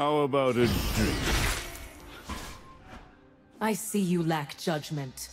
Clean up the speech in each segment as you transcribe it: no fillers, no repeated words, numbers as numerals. How about a drink? I see you lack judgment.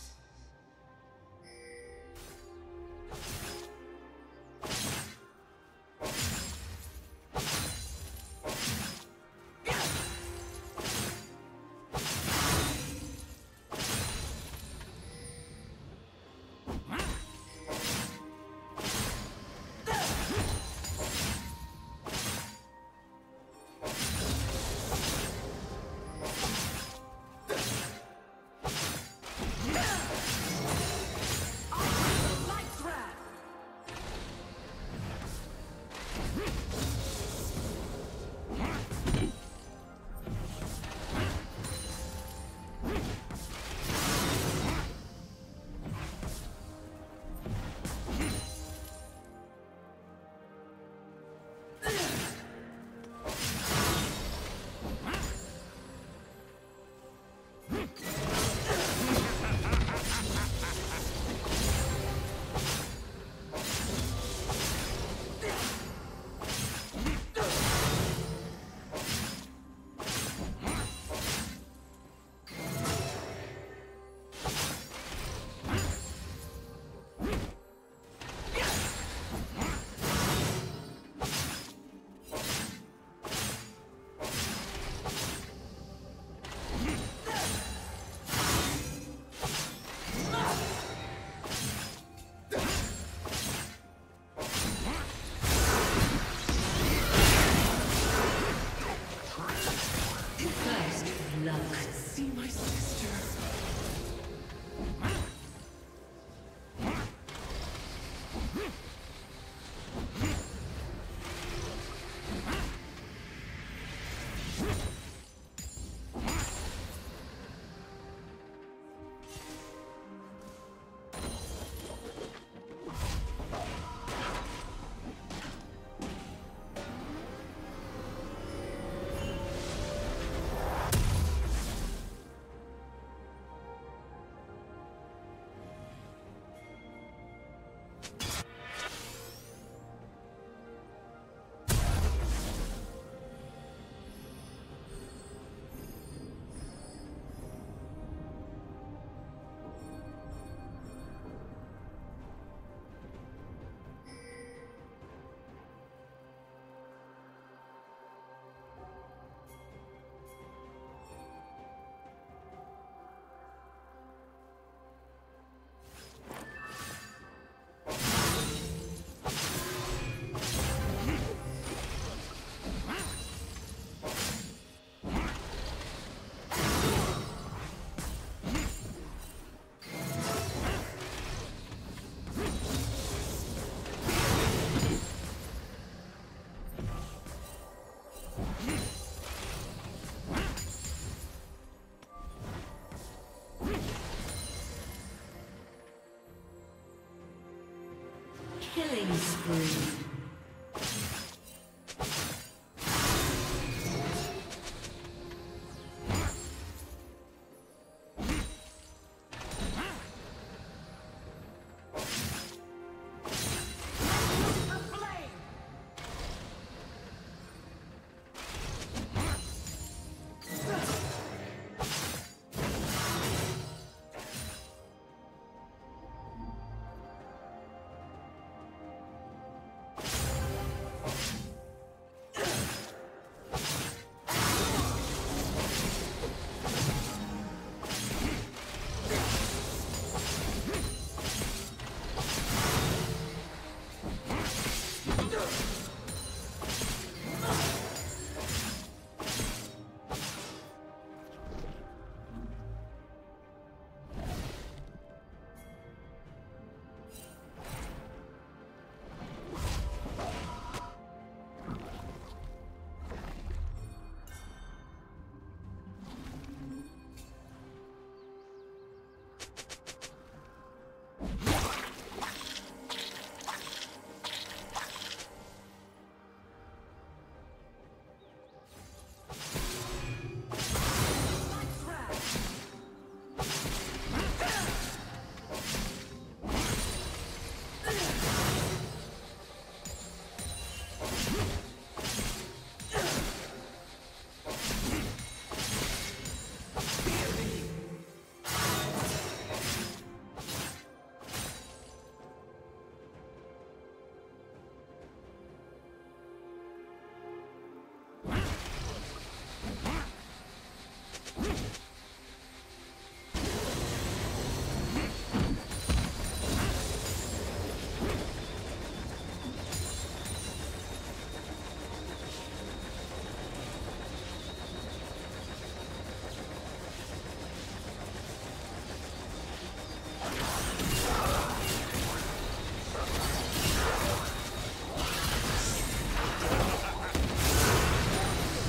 Killing spree.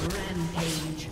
Rampage.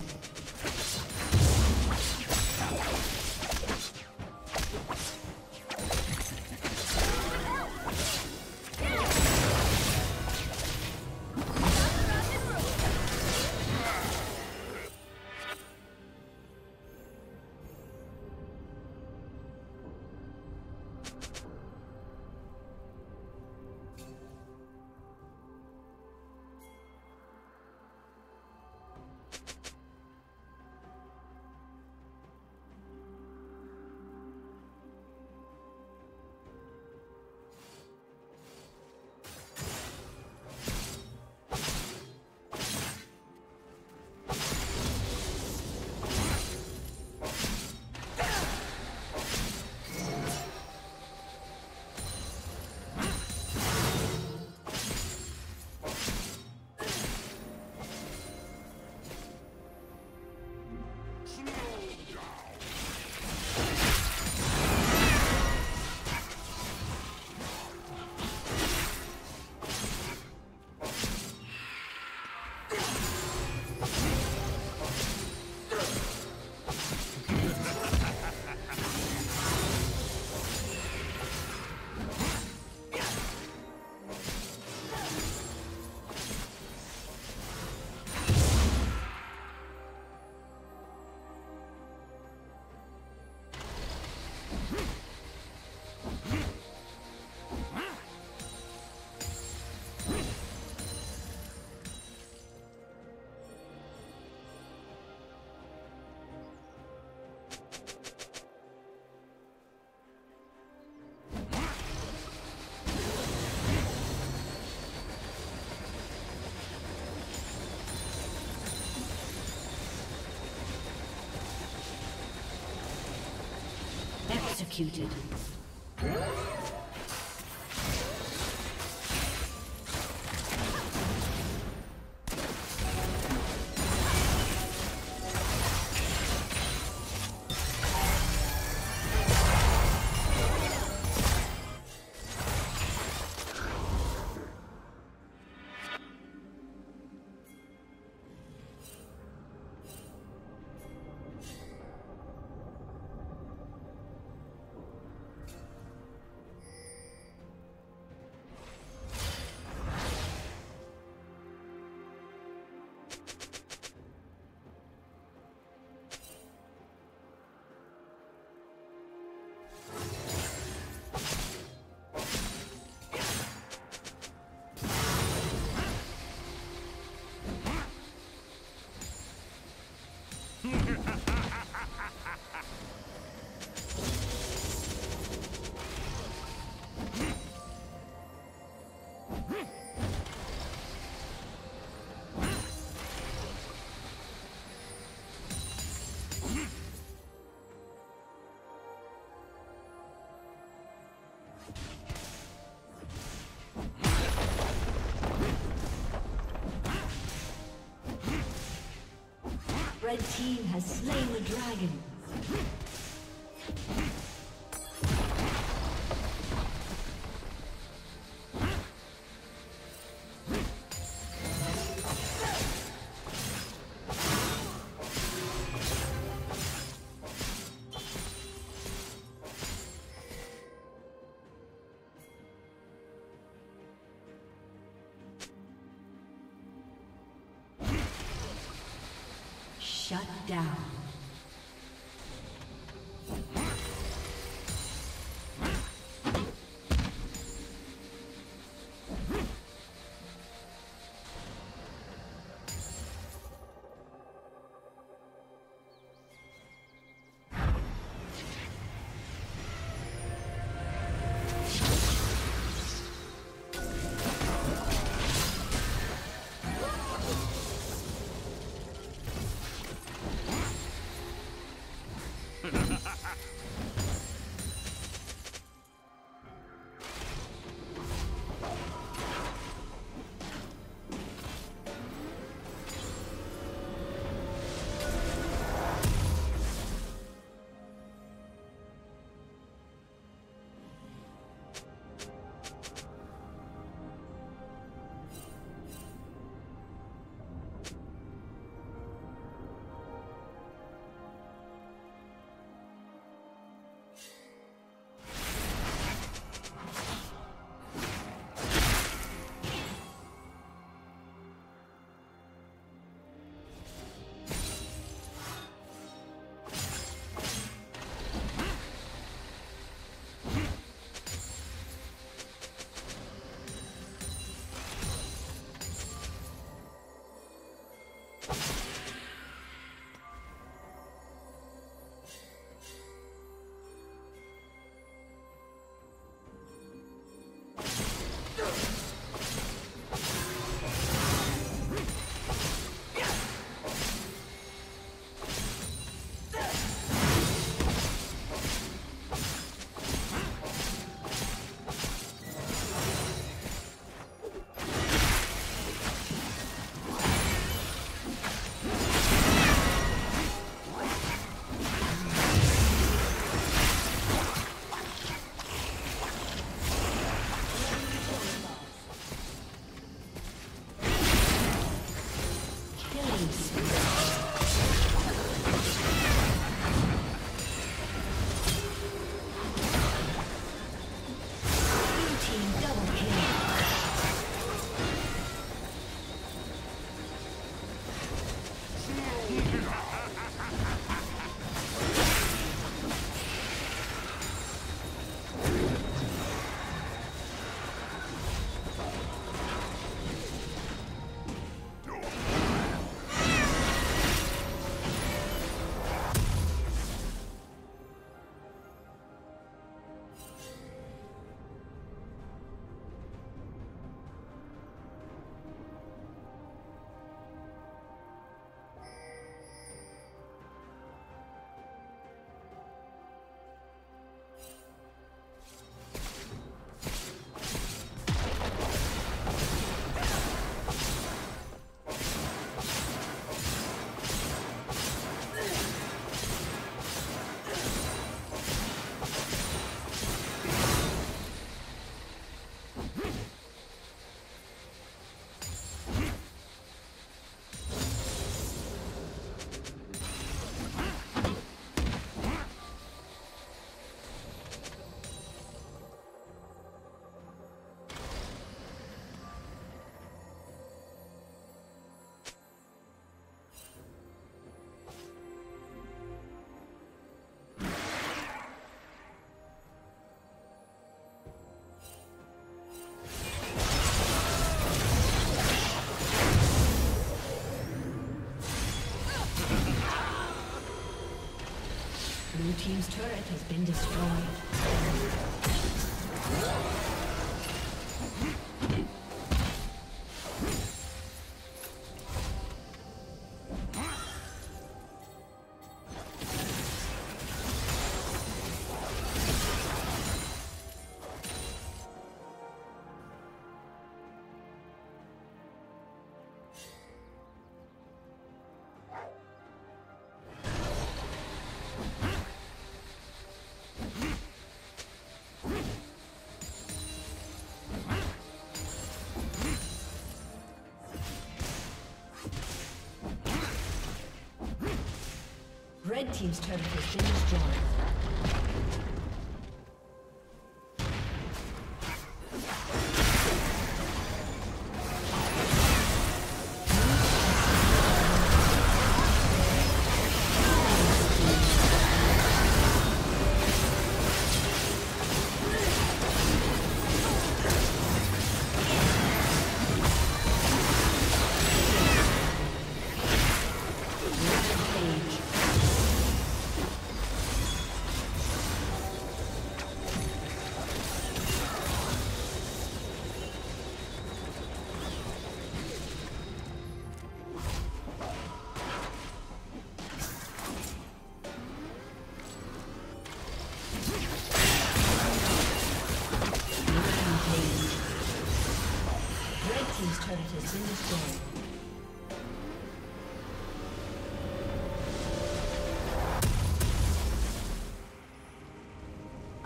Executed. Red team has slain the dragon. Shut down. Blue team's turret has been destroyed. Red team's turret has been destroyed.